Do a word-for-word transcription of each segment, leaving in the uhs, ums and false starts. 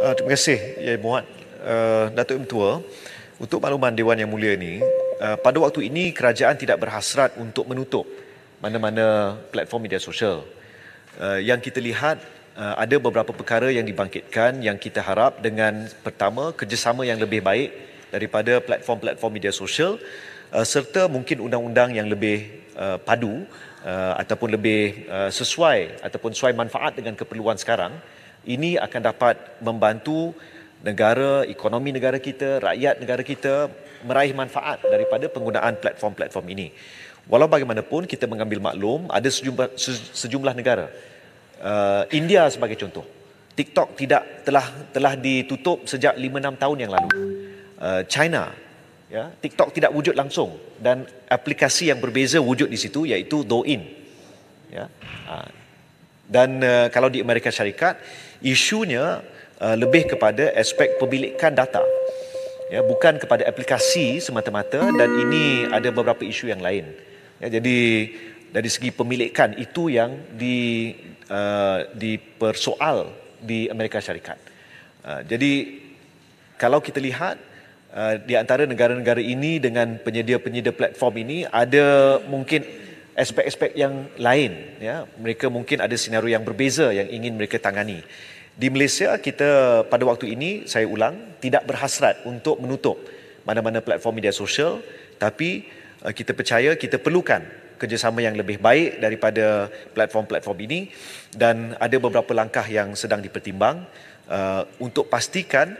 Uh, terima kasih, Yai Muhammad, uh, Datuk M. Tua. Untuk makluman Dewan yang mulia ini, uh, pada waktu ini kerajaan tidak berhasrat untuk menutup mana-mana platform media sosial. Uh, yang kita lihat, uh, ada beberapa perkara yang dibangkitkan yang kita harap dengan pertama, kerjasama yang lebih baik daripada platform-platform media sosial, uh, serta mungkin undang-undang yang lebih uh, padu uh, ataupun lebih uh, sesuai ataupun sesuai manfaat dengan keperluan sekarang. Ini akan dapat membantu negara, ekonomi negara kita, rakyat negara kita meraih manfaat daripada penggunaan platform-platform ini. Walau bagaimanapun, kita mengambil maklum ada sejumlah, sejumlah negara. Uh, India sebagai contoh, TikTok tidak telah telah ditutup sejak lima enam tahun yang lalu. Uh, China, ya, TikTok tidak wujud langsung dan aplikasi yang berbeza wujud di situ, iaitu Douyin. Ya. Uh, Dan uh, kalau di Amerika Syarikat, isunya uh, lebih kepada aspek pemilikan data, ya, bukan kepada aplikasi semata-mata, dan ini ada beberapa isu yang lain. Ya, jadi dari segi pemilikan itu yang di, uh, dipersoal di Amerika Syarikat. Uh, jadi kalau kita lihat uh, di antara negara-negara ini dengan penyedia-penyedia platform ini, ada mungkin aspek-aspek yang lain, ya, mereka mungkin ada senario yang berbeza yang ingin mereka tangani. Di Malaysia, kita pada waktu ini, saya ulang, tidak berhasrat untuk menutup mana-mana platform media sosial, tapi kita percaya kita perlukan kerjasama yang lebih baik daripada platform-platform ini, dan ada beberapa langkah yang sedang dipertimbang uh, untuk pastikan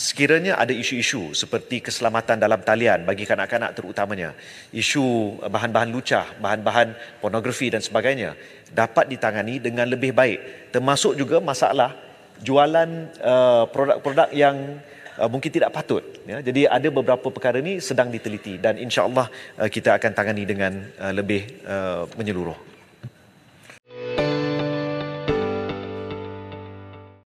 sekiranya ada isu-isu seperti keselamatan dalam talian bagi kanak-kanak terutamanya, isu bahan-bahan lucah, bahan-bahan pornografi dan sebagainya dapat ditangani dengan lebih baik. Termasuk juga masalah jualan uh, produk-produk yang uh, mungkin tidak patut. Ya. Jadi ada beberapa perkara ini sedang diteliti dan insya Allah uh, kita akan tangani dengan uh, lebih uh, menyeluruh.